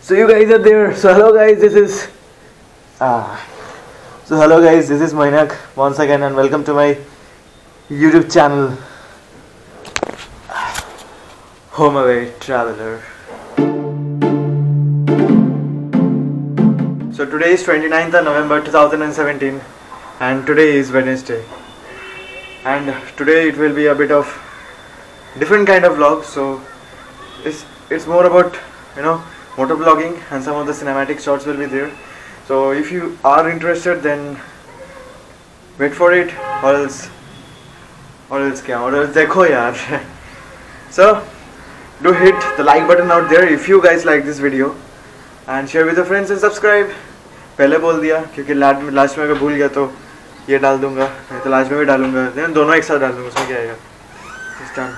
So you guys are there. So hello guys, this is Moinak once again, and welcome to my YouTube channel Home Away Traveller. So today is 29th of November 2017, and today is Wednesday, and today it will be a bit of different kind of vlog. So it's more about, you know, motor vlogging, and some of the cinematic shots will be there. So if you are interested, then wait for it, or else dekho yaar. So do hit the like button out there if you guys like this video, and share with your friends and subscribe. पहले बोल दिया क्योंकि last में अगर भूल गया तो ये डाल दूँगा, तो लास्ट में भी डालूँगा, देन दोनों एक साथ डाल दूँगा, उसमें क्या आएगा इस time.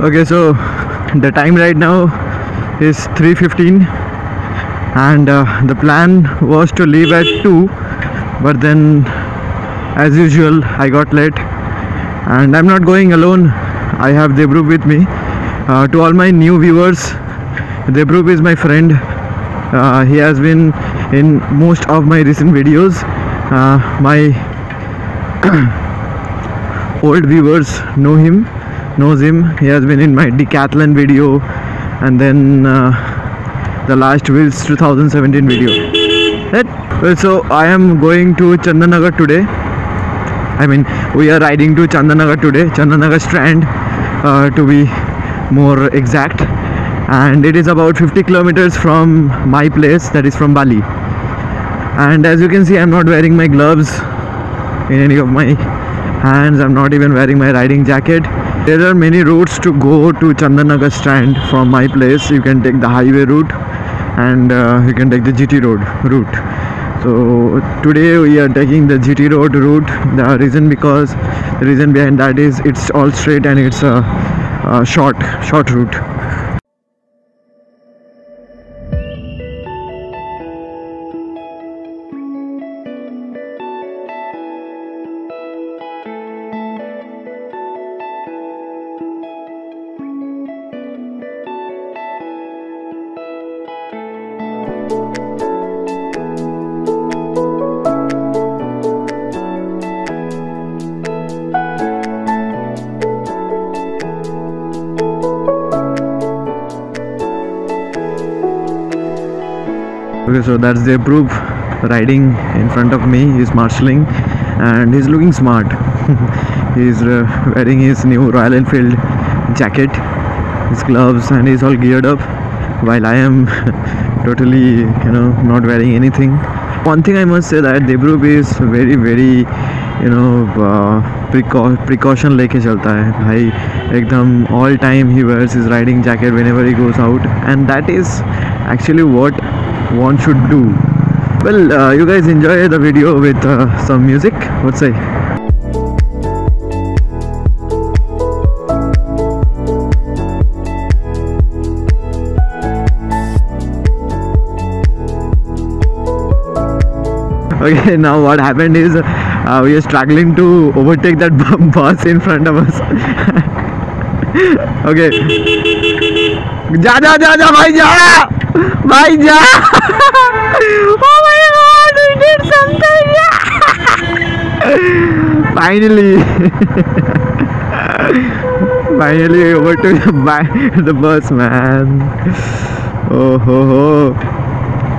Okay, so the time right now is 3:15, and the plan was to leave at 2, but then as usual I got late. And I'm not going alone, I have Debrup with me. To all my new viewers, Debrup is my friend. He has been in most of my recent videos. My old viewers knows him. He has been in my decathlon video, and then the last Wheels 2017 video. Right? So I am going to Chandannagar today. I mean, we are riding to Chandannagar today, Chandannagar Strand to be more exact, and it is about 50 kilometers from my place, that is from Bali. And as you can see, I am not wearing my gloves in any of my hands. I am not even wearing my riding jacket. There are many routes to go to Chandannagar Strand from my place. You can take the highway route, and you can take the GT Road route. So today we are taking the GT Road route. The reason behind that is it's all straight and it's a short route. Okay, so that's Debrup riding in front of me. He's marshalling, and he's looking smart. He's wearing his new Royal Enfield jacket, his gloves, and he's all geared up, while I am totally, you know, not wearing anything. One thing I must say that Debrup is very, very, you know, precaution leke chalta hai bhai ekdam. All time he wears his riding jacket whenever he goes out, and that is actually what one should do. Well, you guys enjoy the video with some music. Let's say okay, now what happened is we are struggling to overtake that bus in front of us. Okay, ja bhai ja. Bhai ja! Oh my god, we did something! Yeah! Finally! Finally overtook the bus, man. Oh ho ho.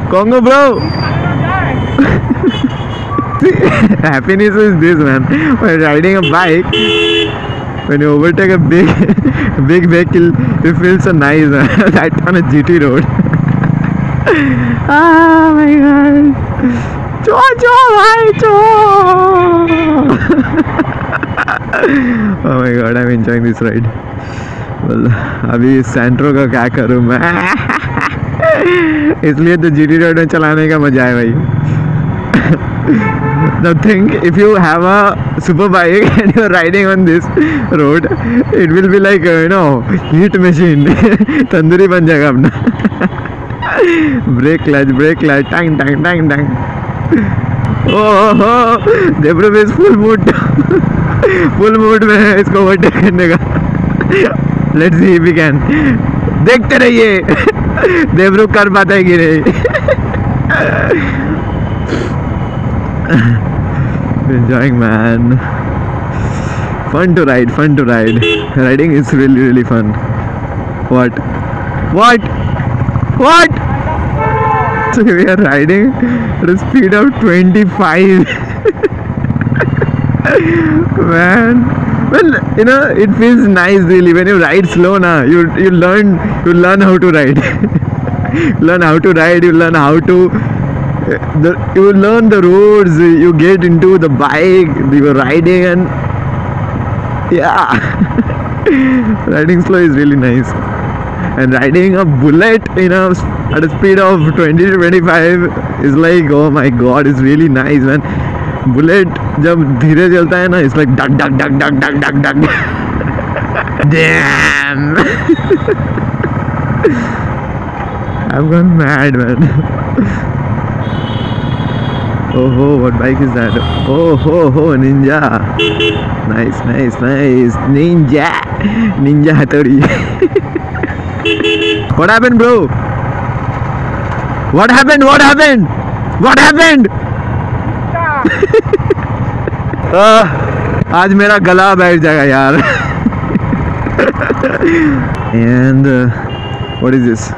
Congo bro. Happiness is this, man. When riding a bike, when you overtake a big vehicle, it feels so nice, man. Right on a GT road. Oh my god. Cho cho bhai cho. Oh my god, I'm enjoying this ride. Well, अभी सेंट्रो का क्या करूँ मैं? इसलिए तो GT road में चलाने का मजा है भाई. Now think, if you have a super bike and you're riding on this road, it will be like you know, heat machine. Tandoori बन जाएगा अपना. Brake clutch, tang tang tang tang. Oh, Debrup is full mood. Full mood में है इसको overtake करने का. Let's see if we can. देखते रहिए Debrup कर पाता है कि नहीं. Enjoying, man. Fun to ride, fun to ride. Riding is really fun. What? What? What? So we are riding at a speed of 25. Man, well, you know, it feels nice really when you ride slow. Now you learn how to ride. Learn how to ride. You learn how to you learn the roads. You get into the bike. You were riding and yeah, riding slow is really nice. And riding a bullet, you know, at a speed of 20 to 25 is like, oh my god, it's really nice, man. Bullet jab dheere chalta hai na, it's like duck duck duck duck duck duck duck. Damn. I've gone mad, man. Oh ho, what bike is that? Oh ho ho, Ninja. Nice. Ninja Hattori. What happened, bro? What happened? आज मेरा गला बैठ जाएगा यार. And what is this?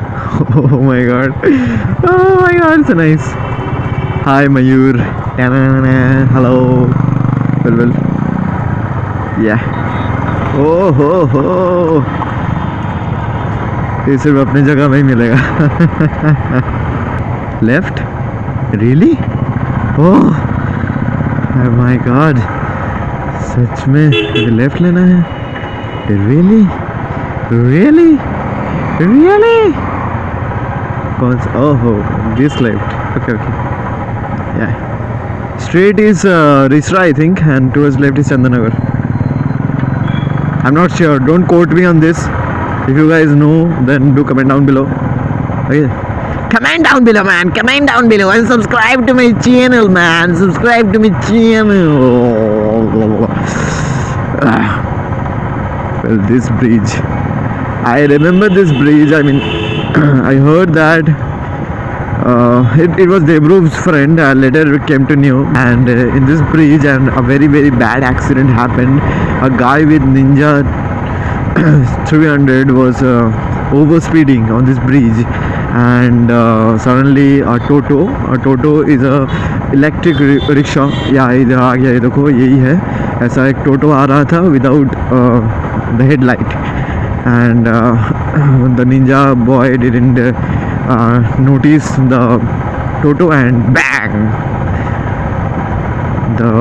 Oh my god, it's so nice. Hi, Mayur. Hello. Well. Yeah. Oh ho ho. ये सिर्फ अपनी जगह में ही मिलेगा. Left really? Oh my God, सच में लेफ्ट लेना है? Really really really? कौन सा? ओहो, दिस लेफ्ट. ओके ओके, या straight is Rishra I think and towards left is Chandannagar. I am not sure, don't quote me on this. If you guys know, then do comment down below. Okay. Comment down below, man. Comment down below and subscribe to my channel, man. Subscribe to my channel. Well, this bridge. I remember this bridge. I mean, I heard that it was Debrup's friend. Later came to know, and in this bridge, and a very bad accident happened. A guy with Ninja 300 was overspeeding on this bridge, and suddenly a Toto is a electric rickshaw. Yeah, इधर आ गया, ये देखो यही है. ऐसा एक Toto आ रहा था without the headlight, and the Ninja boy didn't notice the Toto, and bang, the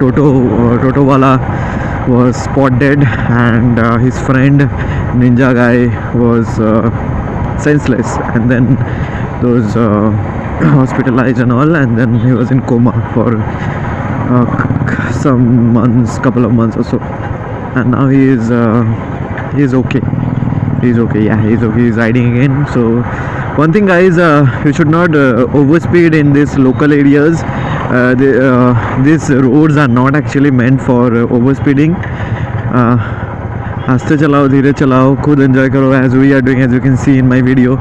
Toto wala was spotted, and his friend Ninja guy was senseless, and then those hospitalized and all, and then he was in coma for couple of months or so, and now he is okay, he's riding again. So one thing, guys, you should not overspeed in these local areas. These roads are not actually meant for overspeeding. Aste chalao, dheere chalao, khud enjoy karo, as we are doing, as you can see in my video,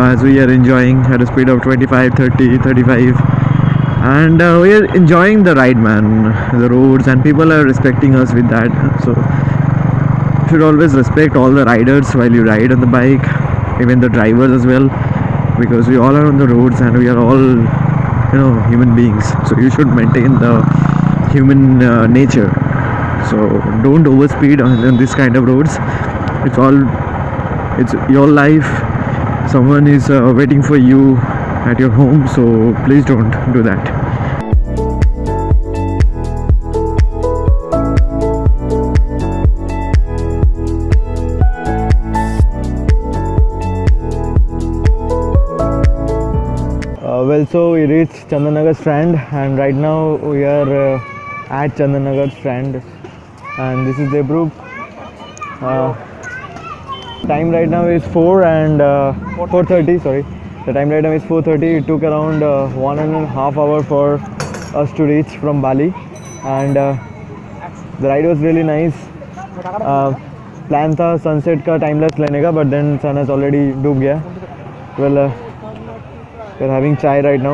as we are enjoying at a speed of 25, 30, 35, and we are enjoying the ride, man, the roads, and people are respecting us with that. So You should always respect all the riders while you ride on the bike, even the drivers as well, because we all are on the roads and we are all, you know, human beings. So you should maintain the human nature. So don't overspeed on this kind of roads. It's your life. Someone is waiting for you at your home, so please don't do that. Well, so we reached Chandannagar Strand, and right now we are at Chandannagar Strand, and this is Debrup. Time right now is 4:30. Sorry, the time right now is 4:30. It took around 1.5 hours for us to reach from Bali, and the ride was really nice. Plan tha sunset ka timeless lene ka, but then sun has already doob gaya. Well, we're having chai right now.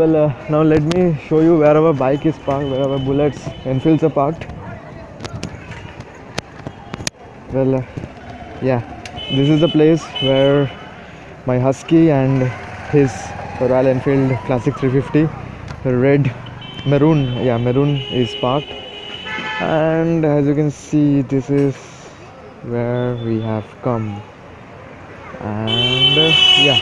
Well, now let me show you where our bike is parked, where our bullets and Enfields are parked. Well, yeah, this is the place where my Husky and his Royal Enfield Classic 350, red, maroon, yeah, maroon is parked. And as you can see, this is where we have come. And yeah.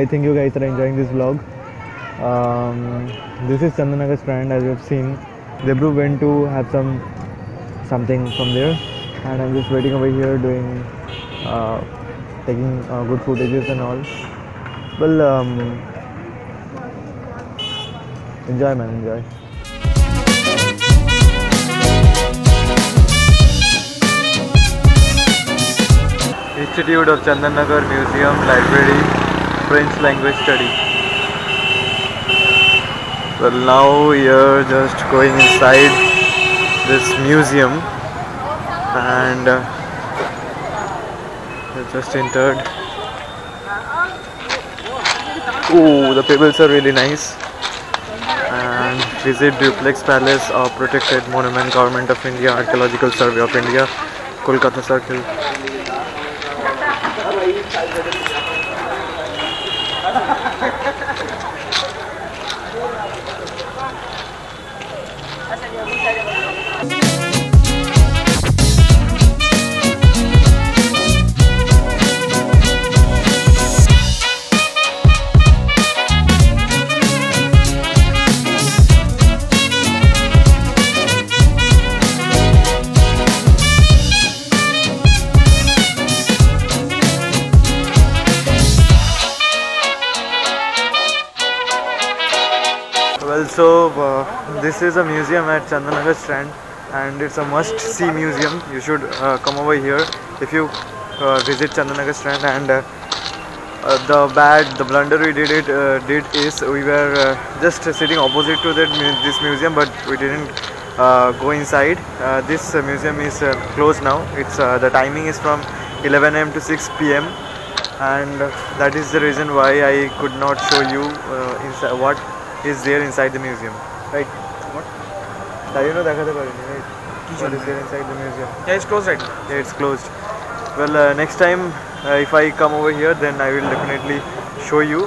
I think you guys are enjoying this vlog. This is Chandannagar Strand, as you have seen. Debru went to have something from there, and I'm just waiting over here doing taking good footages and all. Well, enjoy, man, enjoy. Institute of Chandannagar Museum Library, French language study. Well, now we are just going inside this museum, and we just entered. Oh, the pebbles are really nice. And visit Duplex Palace, a protected monument, Government of India, Archaeological Survey of India, Kolkata Circle. So this is a museum at Chandannagar Strand, and it's a must-see museum. You should come over here if you visit Chandannagar Strand. And the blunder we did is we were just sitting opposite to this museum, but we didn't go inside. This museum is closed now. It's the timing is from 11 a.m. to 6 p.m. and that is the reason why I could not show you what is there inside the museum. Right? What? What is there inside the museum? Yeah, it's closed right now. Yeah, it's closed. Well, next time if I come over here, then I will definitely show you.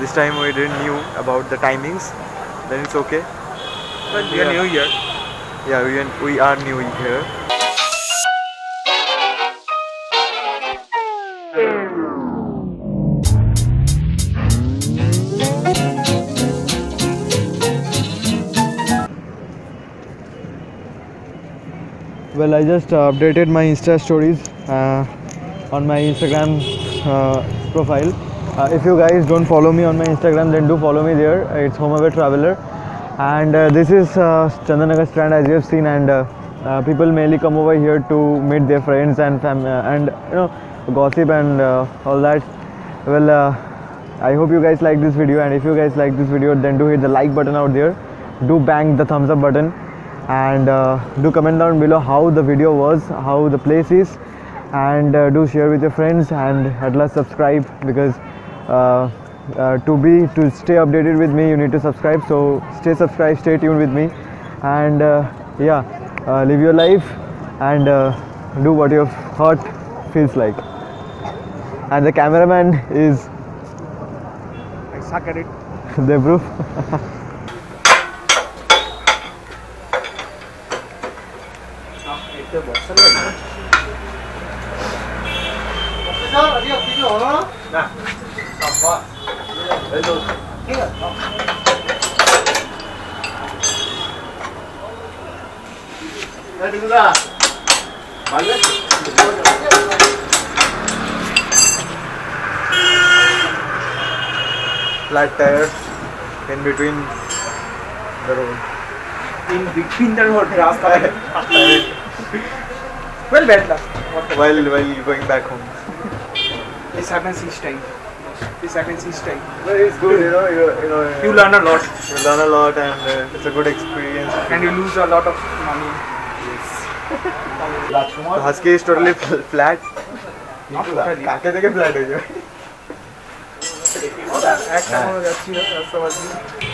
This time we didn't knew about the timings. Then it's okay. But we are new here. Yeah, we are new here. Well, I just updated my Insta stories on my Instagram profile. If you guys don't follow me on my Instagram, then do follow me there. It's Home Away Traveller. And this is Chandannagar Strand, as you have seen, and people mainly come over here to meet their friends and family, and you know, gossip and all that. Well, I hope you guys like this video, and if you guys like this video, then do hit the like button out there, do bang the thumbs up button, and do comment down below how the video was, how the place is, and do share with your friends, and at last subscribe, because to stay updated with me you need to subscribe. So stay subscribed, stay tuned with me, and yeah, live your life and do what your heart feels like. And the cameraman is, I suck at it, Debrup. Flat tires in between the road. In between the road, raasta. Well, bad luck. While going back home. This happens each time. This happens each time. Well, it's good, you know. You learn a lot. You learn a lot, and it's a good experience. And you lose a lot of money. Yes. So Husky is totally flat. Not flat. Flat. Flat.